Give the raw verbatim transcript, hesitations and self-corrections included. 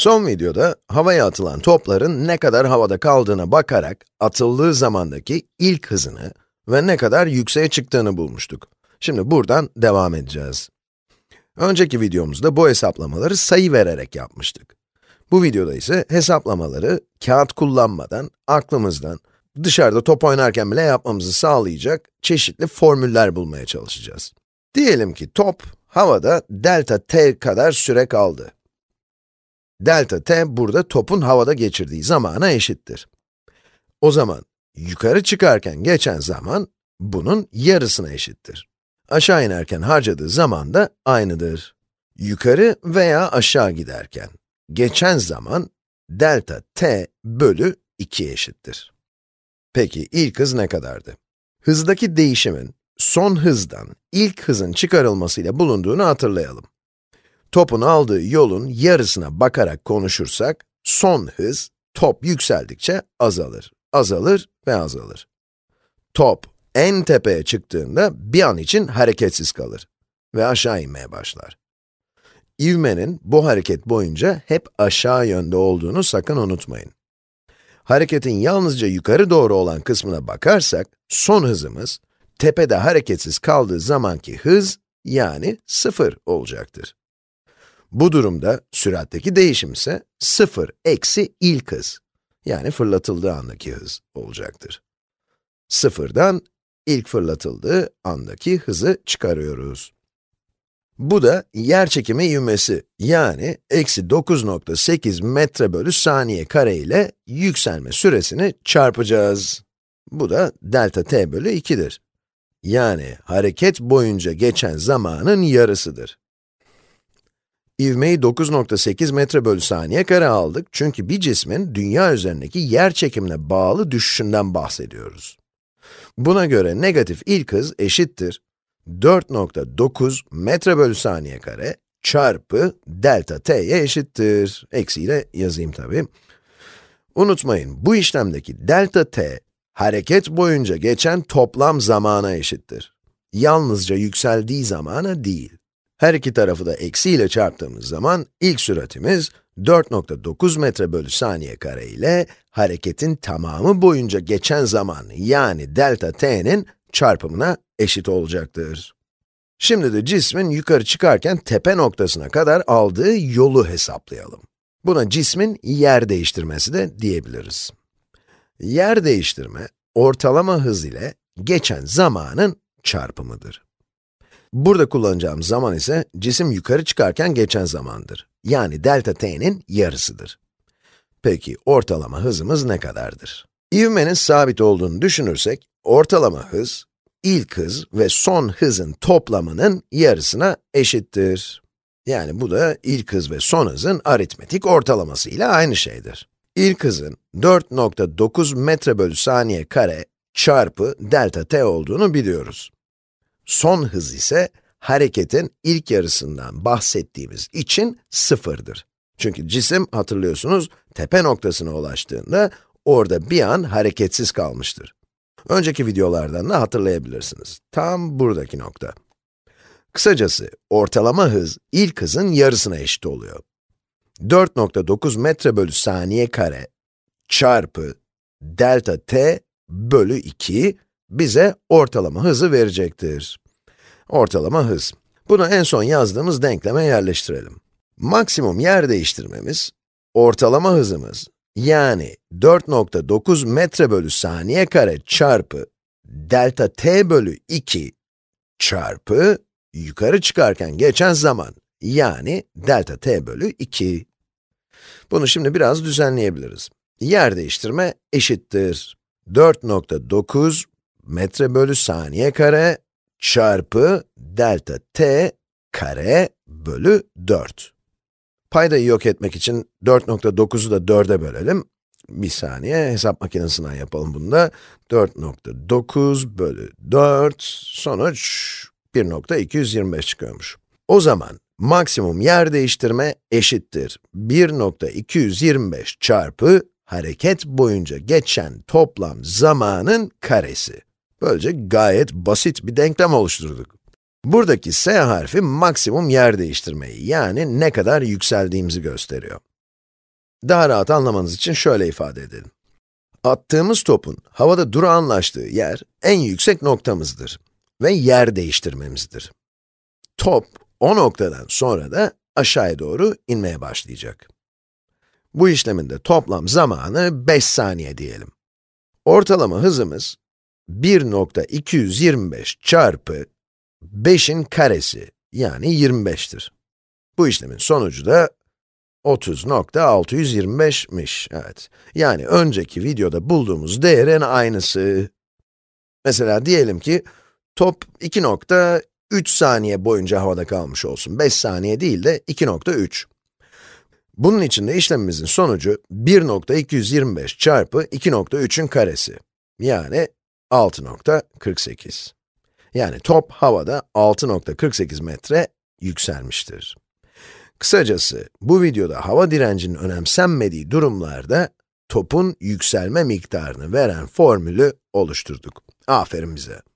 Son videoda havaya atılan topların ne kadar havada kaldığına bakarak atıldığı zamandaki ilk hızını ve ne kadar yükseğe çıktığını bulmuştuk. Şimdi buradan devam edeceğiz. Önceki videomuzda bu hesaplamaları sayı vererek yapmıştık. Bu videoda ise hesaplamaları kağıt kullanmadan, aklımızdan, dışarıda top oynarken bile yapmamızı sağlayacak çeşitli formüller bulmaya çalışacağız. Diyelim ki top havada delta t kadar süre kaldı. Delta t burada topun havada geçirdiği zamana eşittir. O zaman yukarı çıkarken geçen zaman bunun yarısına eşittir. Aşağı inerken harcadığı zaman da aynıdır. Yukarı veya aşağı giderken geçen zaman delta t bölü ikiye eşittir. Peki ilk hız ne kadardı? Hızdaki değişimin son hızdan ilk hızın çıkarılmasıyla bulunduğunu hatırlayalım. Topun aldığı yolun yarısına bakarak konuşursak, son hız, top yükseldikçe azalır, azalır ve azalır. Top en tepeye çıktığında bir an için hareketsiz kalır ve aşağı inmeye başlar. İvmenin bu hareket boyunca hep aşağı yönde olduğunu sakın unutmayın. Hareketin yalnızca yukarı doğru olan kısmına bakarsak, son hızımız, tepede hareketsiz kaldığı zamanki hız, yani sıfır olacaktır. Bu durumda, süratteki değişim ise sıfır eksi ilk hız, yani fırlatıldığı andaki hız olacaktır. Sıfırdan ilk fırlatıldığı andaki hızı çıkarıyoruz. Bu da yerçekimi ivmesi, yani eksi dokuz nokta sekiz metre bölü saniye kare ile yükselme süresini çarpacağız. Bu da delta t bölü ikidir. Yani hareket boyunca geçen zamanın yarısıdır. İvmeyi dokuz nokta sekiz metre bölü saniye kare aldık çünkü bir cismin dünya üzerindeki yer çekimine bağlı düşüşünden bahsediyoruz. Buna göre negatif ilk hız eşittir dört nokta dokuz metre bölü saniye kare çarpı delta t'ye eşittir. Eksiyle yazayım tabii. Unutmayın, bu işlemdeki delta t, hareket boyunca geçen toplam zamana eşittir. Yalnızca yükseldiği zamana değil. Her iki tarafı da eksi ile çarptığımız zaman, ilk süratimiz dört nokta dokuz metre bölü saniye kare ile hareketin tamamı boyunca geçen zaman, yani delta t'nin çarpımına eşit olacaktır. Şimdi de cismin yukarı çıkarken tepe noktasına kadar aldığı yolu hesaplayalım. Buna cismin yer değiştirmesi de diyebiliriz. Yer değiştirme, ortalama hız ile geçen zamanın çarpımıdır. Burada kullanacağım zaman ise, cisim yukarı çıkarken geçen zamandır. Yani delta t'nin yarısıdır. Peki, ortalama hızımız ne kadardır? İvmenin sabit olduğunu düşünürsek, ortalama hız, ilk hız ve son hızın toplamının yarısına eşittir. Yani bu da ilk hız ve son hızın aritmetik ortalaması ile aynı şeydir. İlk hızın dört nokta dokuz metre bölü saniye kare çarpı delta t olduğunu biliyoruz. Son hız ise, hareketin ilk yarısından bahsettiğimiz için sıfırdır. Çünkü cisim, hatırlıyorsunuz, tepe noktasına ulaştığında orada bir an hareketsiz kalmıştır. Önceki videolardan da hatırlayabilirsiniz. Tam buradaki nokta. Kısacası, ortalama hız, ilk hızın yarısına eşit oluyor. dört nokta dokuz metre bölü saniye kare çarpı delta t bölü iki bize ortalama hızı verecektir. Ortalama hız. Bunu en son yazdığımız denkleme yerleştirelim. Maksimum yer değiştirmemiz, ortalama hızımız, yani dört nokta dokuz metre bölü saniye kare çarpı delta t bölü iki çarpı yukarı çıkarken geçen zaman, yani delta t bölü iki. Bunu şimdi biraz düzenleyebiliriz. Yer değiştirme eşittir dört nokta dokuz metre bölü saniye kare çarpı delta t kare bölü dört. Paydayı yok etmek için dört nokta dokuzu da dörde bölelim. Bir saniye, hesap makinesinden yapalım bunu da. dört nokta dokuz bölü dört, sonuç bir nokta iki yüz yirmi beş çıkıyormuş. O zaman maksimum yer değiştirme eşittir bir nokta iki yüz yirmi beş çarpı hareket boyunca geçen toplam zamanın karesi. Böylece gayet basit bir denklem oluşturduk. Buradaki s harfi maksimum yer değiştirmeyi, yani ne kadar yükseldiğimizi gösteriyor. Daha rahat anlamanız için şöyle ifade edelim. Attığımız topun havada durağanlaştığı yer en yüksek noktamızdır ve yer değiştirmemizdir. Top o noktadan sonra da aşağıya doğru inmeye başlayacak. Bu işlemin de toplam zamanı beş saniye diyelim. Ortalama hızımız bir nokta iki yüz yirmi beş çarpı beşin karesi yani yirmi beştir. Bu işlemin sonucu da otuz nokta altı yüz yirmi beş'miş, evet. Yani önceki videoda bulduğumuz değerin aynısı. Mesela diyelim ki, top iki nokta üç saniye boyunca havada kalmış olsun. beş saniye değil de iki nokta üç. Bunun için de işlemimizin sonucu bir nokta iki yüz yirmi beş çarpı iki nokta üç'ün karesi. Yani altı nokta kırk sekiz. Yani top havada altı nokta kırk sekiz metre yükselmiştir. Kısacası, bu videoda hava direncinin önemsenmediği durumlarda topun yükselme miktarını veren formülü oluşturduk. Aferin bize!